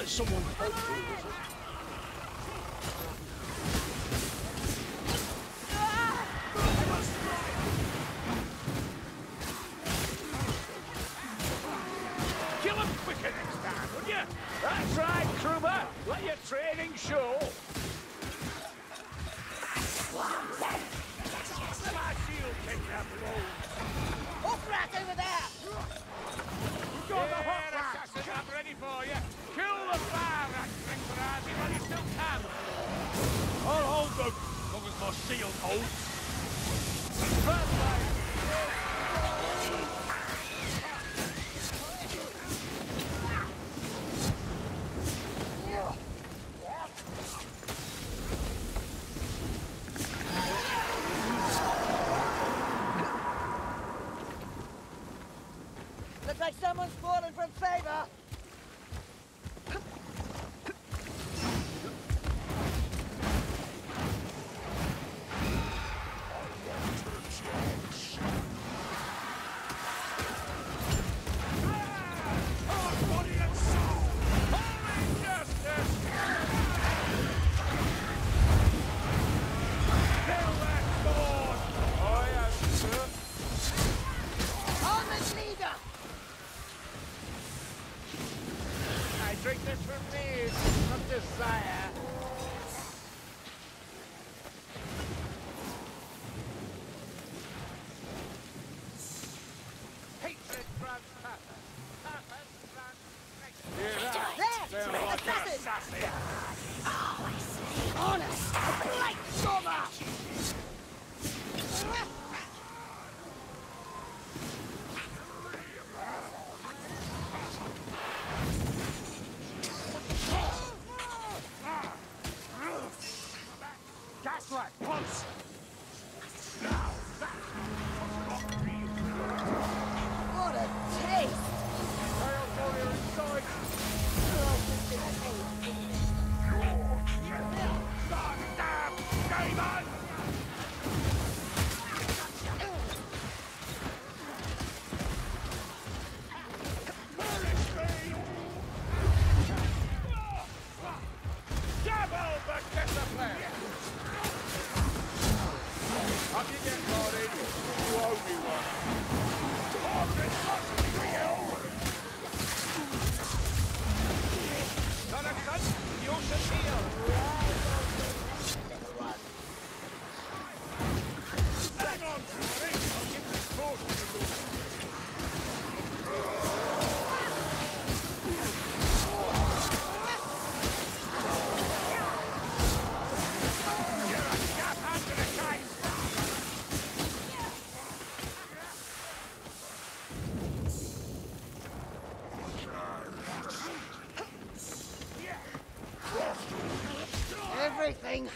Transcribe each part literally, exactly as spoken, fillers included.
let someone help me with it. Kill him quicker next time, would you? That's right, Gruber. Let your training show. My shield take that blow. Hoof rat over there. We've got the hoof rat. Assassin, I'm ready for you. Kill the fire rat, Grinkler, while you still can. I'll hold them, as long as my shield holds. Right, someone's fallen from favor!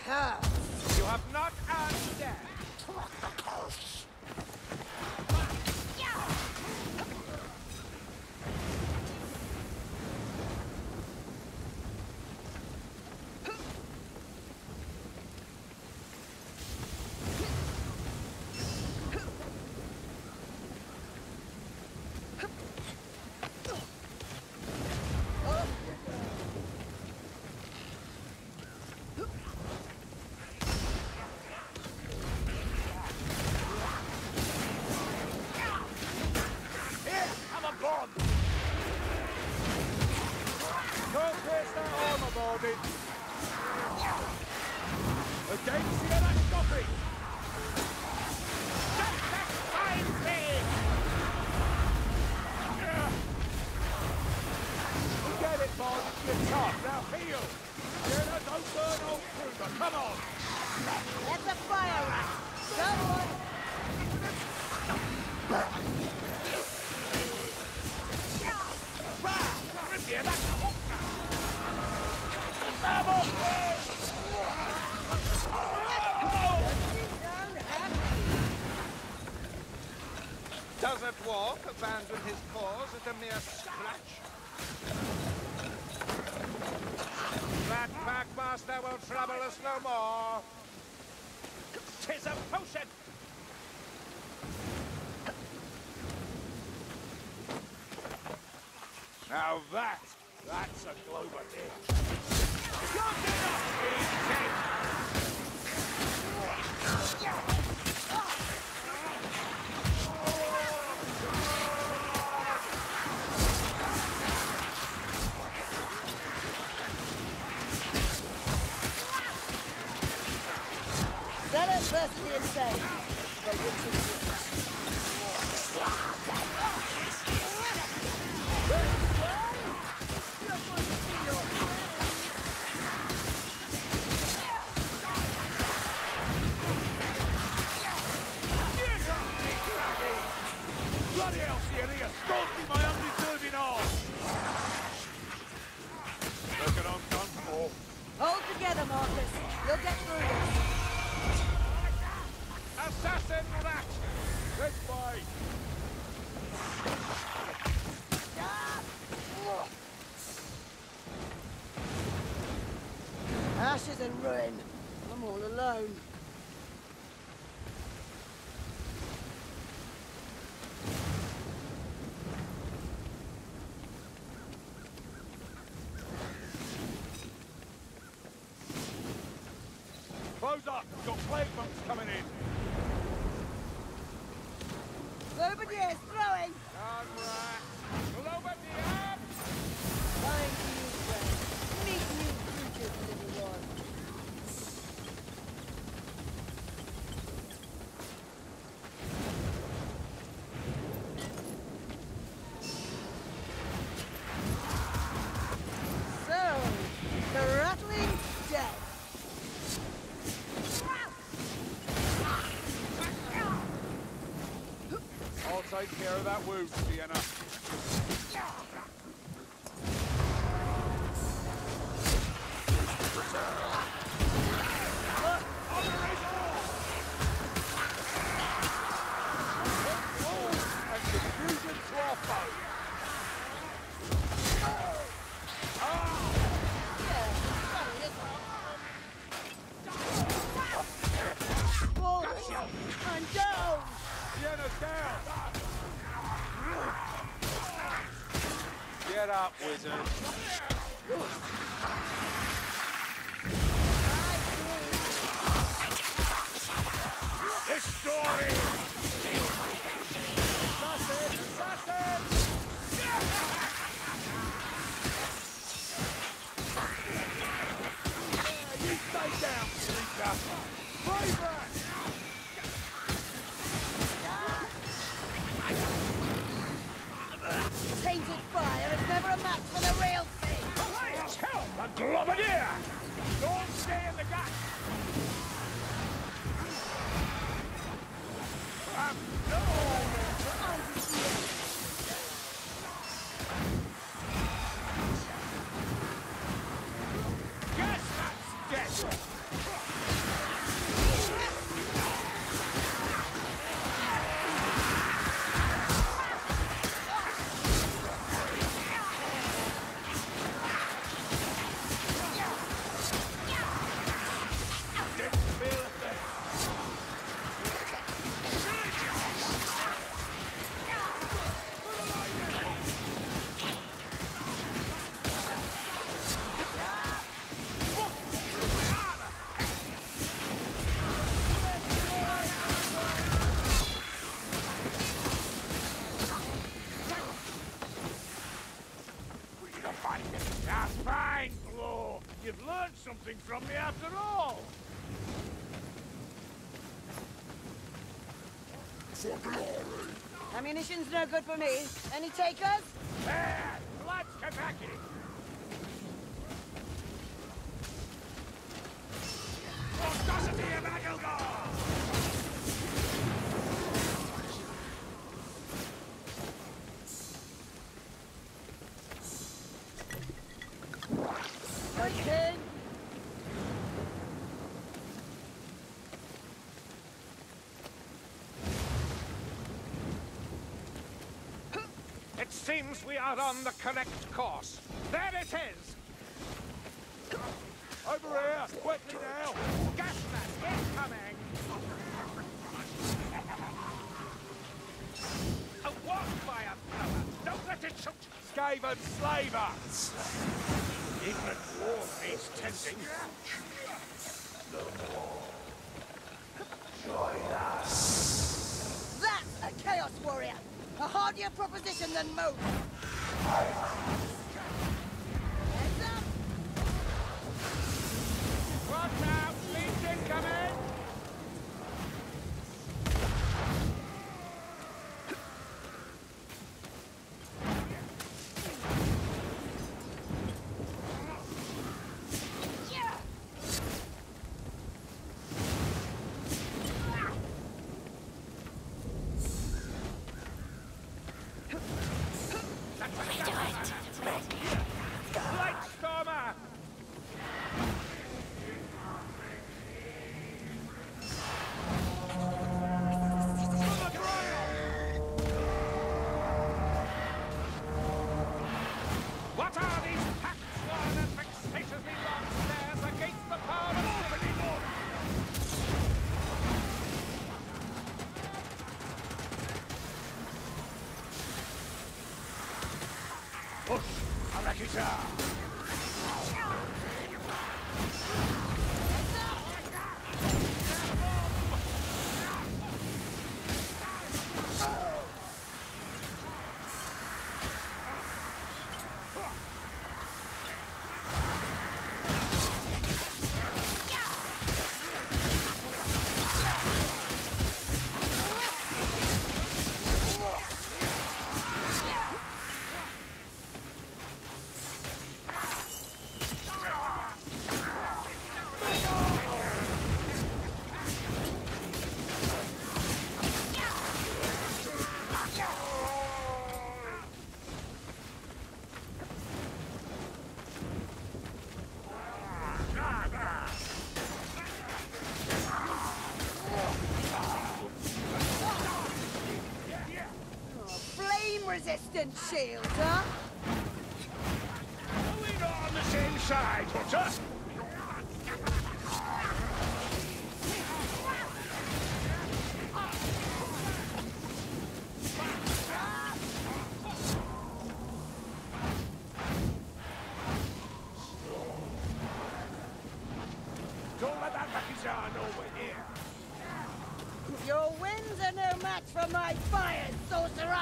Hurts. You have not earned that. What the curse? Does it walk, abandon his paws at a mere scratch? That packmaster will trouble us no more. 'Tis a potion! Now that That's a Globity. That adversity is safe. Ashes and ruin. I'm all alone. Close up. Got plague monks coming in. Nobody is throwing. All right. Nobody is. Find new friends. Meet new creatures, little one. Take care of that wound, Sienna. Get up, wizard. It's Dory! Assassin! Assassin! You stay down, Sleeper! Play back! Painted fire is never a match for the real thing. Alliance, help! The Globadier! Don't stay in the gap! Um, no! Guess that's dead! From me after all! Ammunition's no good for me. Any takers? There! Let's get back in! Audacity of Adelgar! It seems we are on the correct course. There it is! Over here! Quickly now! Gas mask is coming! A warfire! Don't let it shoot! Skaven slaver. Ignorant warfare's tempting. The war. Join us. That's a Chaos Warrior. A hardier proposition than most. Heads up! Watch out! Leech incoming! Shield, huh? We're not on the same side, Potter. Don't let that Makijan over here. Your winds are no match for my fire, sorcerer.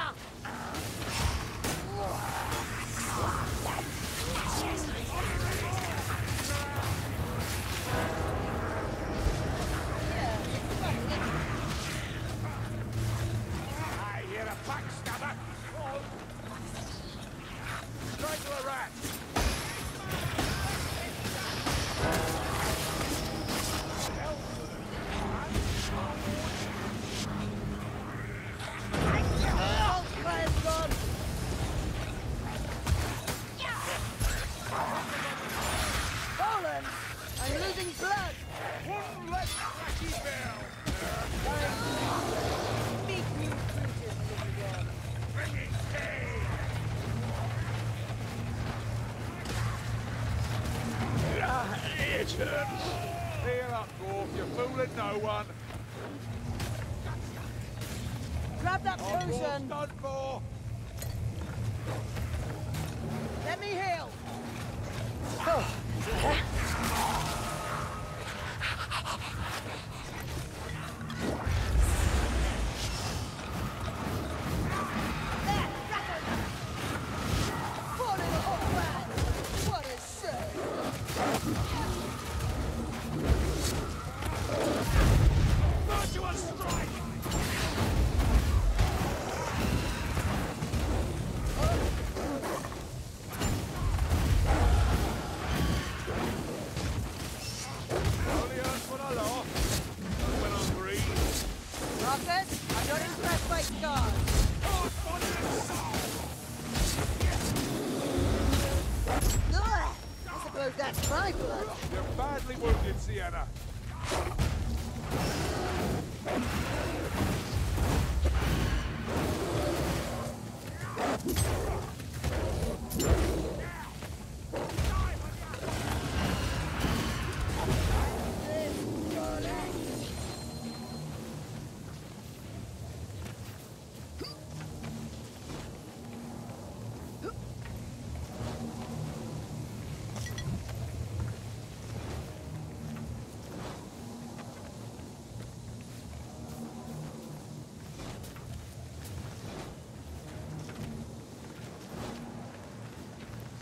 Sienna.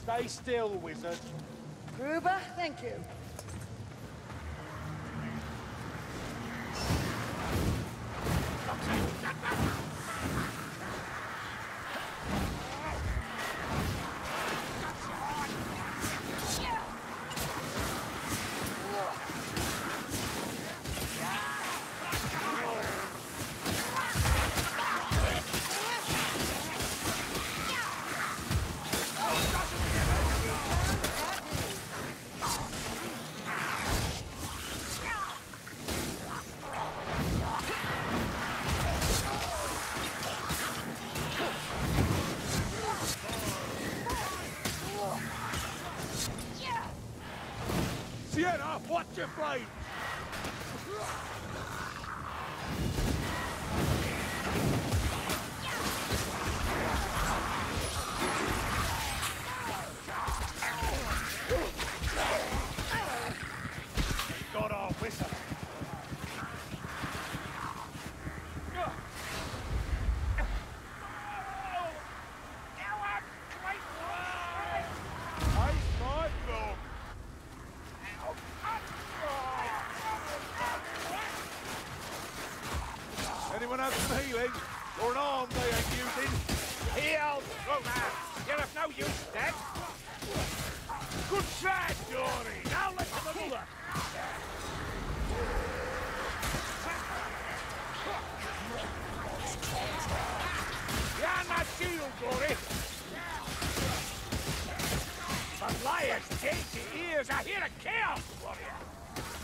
Stay still, wizard. Gruber, thank you. Sienna, watch your brain! We got our whistle. Have some healing, or an arm they ain't using. Heal! Oh, man, you're of no use, Dad. Good try, Dory. Now let's have a look. You're not shield, Dory. The lion's cage, your ears are here to kill, warrior.